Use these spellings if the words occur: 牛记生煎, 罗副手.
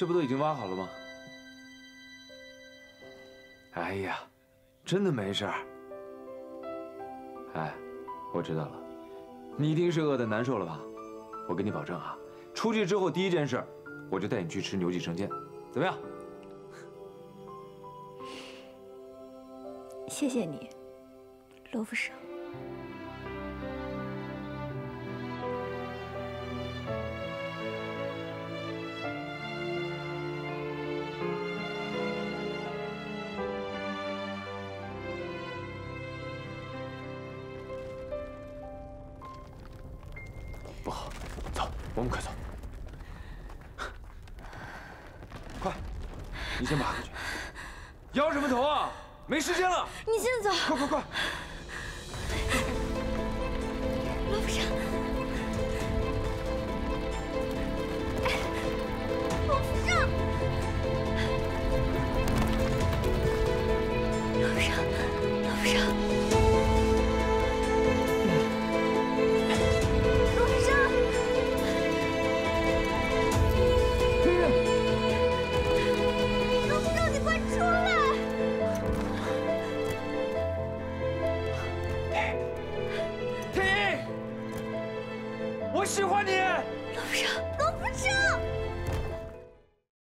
这不都已经挖好了吗？哎呀，真的没事儿。哎，我知道了，你一定是饿得难受了吧？我跟你保证啊，出去之后第一件事，我就带你去吃牛记生煎，怎么样？谢谢你，罗副手。 不好，走，我们快走，快！你先爬过去，摇什么头啊？没时间了！你先走，快快快！